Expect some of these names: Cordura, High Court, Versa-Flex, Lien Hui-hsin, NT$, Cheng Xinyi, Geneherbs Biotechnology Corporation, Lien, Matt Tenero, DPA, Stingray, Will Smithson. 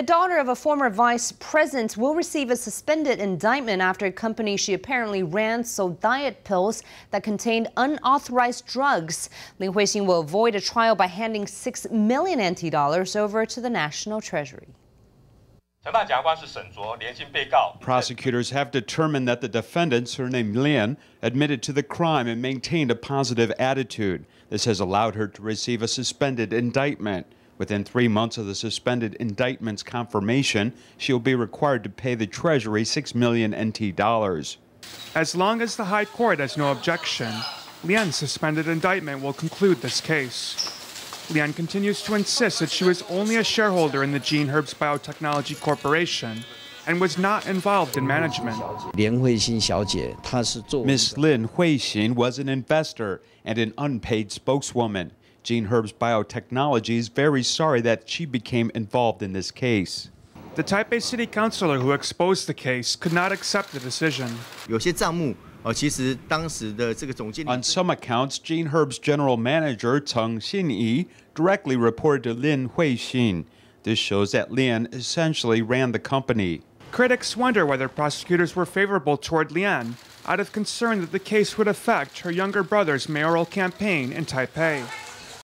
The daughter of a former vice president will receive a suspended indictment after a company she apparently ran sold diet pills that contained unauthorized drugs. Lien Hui-hsin will avoid a trial by handing NT$6 million over to the National Treasury. Prosecutors have determined that the defendants, her name Lien, admitted to the crime and maintained a positive attitude. This has allowed her to receive a suspended indictment. Within 3 months of the suspended indictment's confirmation, she will be required to pay the Treasury NT$6 million. As long as the High Court has no objection, Lien's suspended indictment will conclude this case. Lien continues to insist that she was only a shareholder in the Geneherbs Biotechnology Corporation and was not involved in management. Ms. Lien Hui-hsin was an investor and an unpaid spokeswoman. Geneherbs Biotechnology is very sorry that she became involved in this case. The Taipei city councilor who exposed the case could not accept the decision. On some accounts, Geneherbs general manager Cheng Xinyi directly reported to Lien Hui-hsin. This shows that Lien essentially ran the company. Critics wonder whether prosecutors were favorable toward Lien out of concern that the case would affect her younger brother's mayoral campaign in Taipei.